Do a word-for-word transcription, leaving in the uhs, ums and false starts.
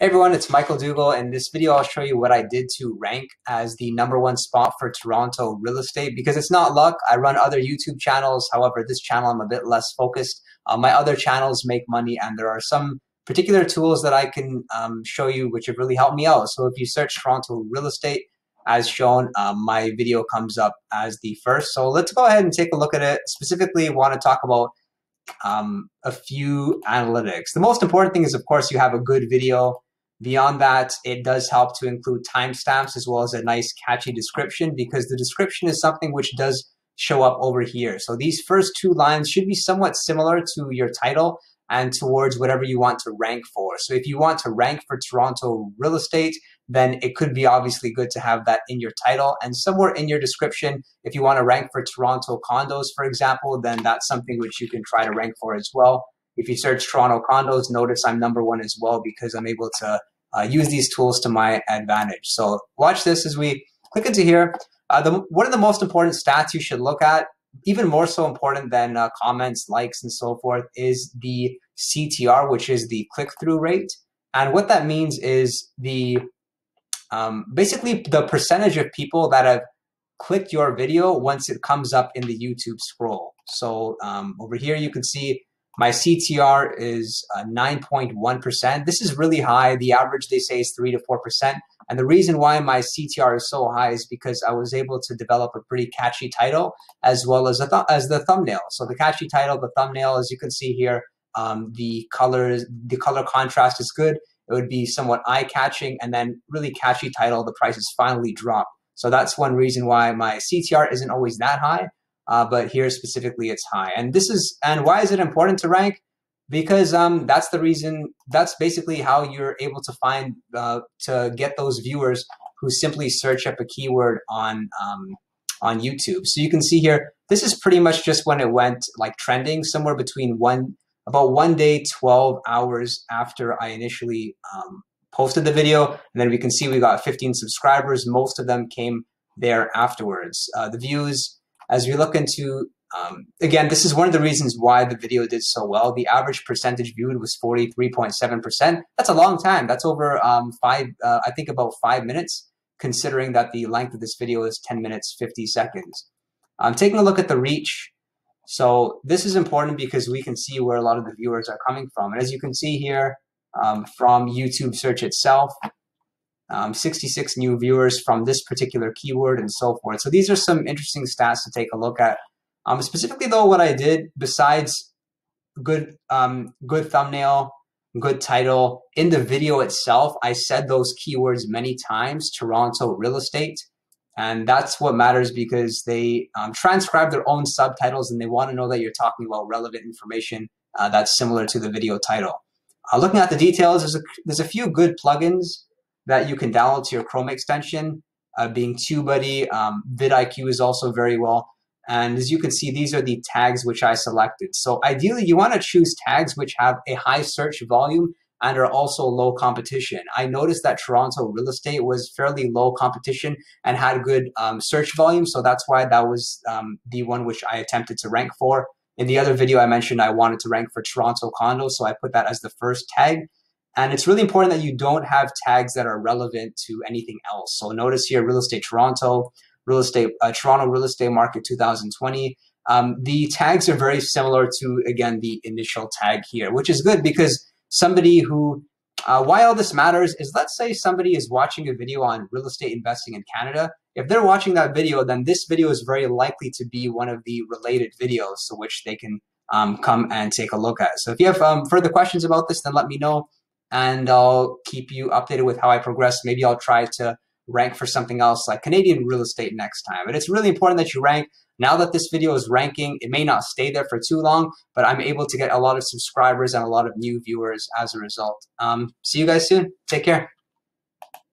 Hey everyone, it's Michael Duggal. In this video, I'll show you what I did to rank as the number one spot for Toronto real estate, because it's not luck. I run other YouTube channels. However, this channel, I'm a bit less focused. Uh, my other channels make money, and there are some particular tools that I can um, show you which have really helped me out. So if you search Toronto real estate, as shown, uh, my video comes up as the first. So let's go ahead and take a look at it. Specifically, I want to talk about um, a few analytics. The most important thing is, of course, you have a good video. Beyond that, it does help to include timestamps as well as a nice catchy description, because the description is something which does show up over here. So these first two lines should be somewhat similar to your title and towards whatever you want to rank for. So if you want to rank for Toronto real estate, then it could be obviously good to have that in your title and somewhere in your description. If you want to rank for Toronto condos, for example, then that's something which you can try to rank for as well. If you search Toronto condos, notice I'm number one as well, because I'm able to Uh, use these tools to my advantage. So watch this as we click into here. Uh, the, one of the most important stats you should look at, even more so important than uh, comments, likes, and so forth, is the C T R, which is the click-through rate. And what that means is the um, basically the percentage of people that have clicked your video once it comes up in the YouTube scroll. So um, over here you can see my C T R is uh, nine point one percent. This is really high. The average, they say, is three to four percent. And the reason why my C T R is so high is because I was able to develop a pretty catchy title as well as, a th as the thumbnail. So the catchy title, the thumbnail, as you can see here, um, the, colors, the color contrast is good. It would be somewhat eye-catching. And then really catchy title, the price is finally dropped. So that's one reason why my C T R isn't always that high. Uh, but here specifically, it's high. And this is, and why is it important to rank? Because um, that's the reason, that's basically how you're able to find, uh, to get those viewers who simply search up a keyword on, um, on YouTube. So you can see here, this is pretty much just when it went like trending, somewhere between one, about one day, twelve hours after I initially um, posted the video. And then we can see we got fifteen subscribers. Most of them came there afterwards. Uh, the views, as we look into, um, again, this is one of the reasons why the video did so well. The average percentage viewed was forty-three point seven percent. That's a long time. That's over um, five, uh, I think about five minutes, considering that the length of this video is ten minutes, fifty seconds. Um, taking a look at the reach. So this is important because we can see where a lot of the viewers are coming from. And as you can see here, um, from YouTube search itself, Um, sixty-six new viewers from this particular keyword and so forth. So these are some interesting stats to take a look at. Um, specifically though, what I did besides good, um, good thumbnail, good title, in the video itself, I said those keywords many times, Toronto real estate. And that's what matters, because they um, transcribe their own subtitles and they want to know that you're talking about relevant information uh, that's similar to the video title. Uh, looking at the details, there's a, there's a few good plugins that you can download to your Chrome extension, uh, being TubeBuddy. Um, VidIQ is also very well. And as you can see, these are the tags which I selected. So ideally, you want to choose tags which have a high search volume and are also low competition. I noticed that Toronto real estate was fairly low competition and had good um, search volume. So that's why that was um, the one which I attempted to rank for. In the other video, I mentioned I wanted to rank for Toronto condos, so I put that as the first tag. And it's really important that you don't have tags that are relevant to anything else. So notice here, real estate Toronto, real estate uh, Toronto real estate market two thousand twenty. Um, the tags are very similar to, again, the initial tag here, which is good, because somebody who, uh, why all this matters is, let's say somebody is watching a video on real estate investing in Canada. If they're watching that video, then this video is very likely to be one of the related videos to which they can um, come and take a look at. So if you have um, further questions about this, then let me know. And I'll keep you updated with how I progress. Maybe I'll try to rank for something else like Canadian real estate next time. But it's really important that you rank. Now that this video is ranking, it may not stay there for too long, but I'm able to get a lot of subscribers and a lot of new viewers as a result. Um, see you guys soon. Take care.